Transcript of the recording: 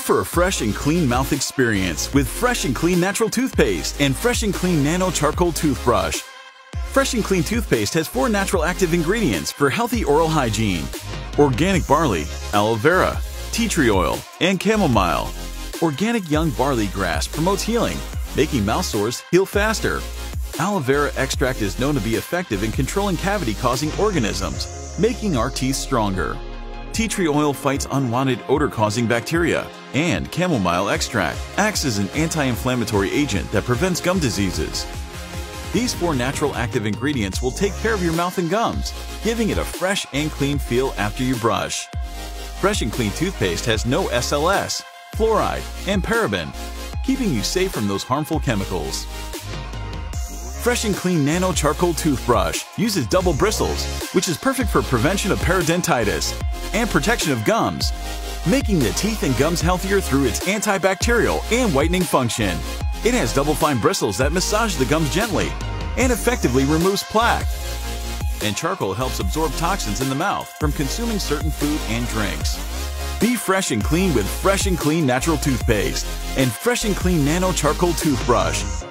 for a fresh and clean mouth experience with Fresh and Clean Natural Toothpaste and Fresh and Clean Nano Charcoal Toothbrush. Fresh and Clean Toothpaste has 4 natural active ingredients for healthy oral hygiene: organic barley, aloe vera, tea tree oil, and chamomile. Organic young barley grass promotes healing, making mouth sores heal faster. Aloe vera extract is known to be effective in controlling cavity-causing organisms, making our teeth stronger. Tea tree oil fights unwanted odor-causing bacteria, and chamomile extract acts as an anti-inflammatory agent that prevents gum diseases. These 4 natural active ingredients will take care of your mouth and gums, giving it a fresh and clean feel after you brush. Fresh and Clean Toothpaste has no SLS, fluoride, and paraben, keeping you safe from those harmful chemicals. Fresh and Clean Nano Charcoal Toothbrush uses double bristles, which is perfect for prevention of periodontitis and protection of gums, making the teeth and gums healthier through its antibacterial and whitening function. It has double fine bristles that massage the gums gently and effectively removes plaque. And charcoal helps absorb toxins in the mouth from consuming certain food and drinks. Be fresh and clean with Fresh and Clean Natural Toothpaste and Fresh and Clean Nano Charcoal Toothbrush.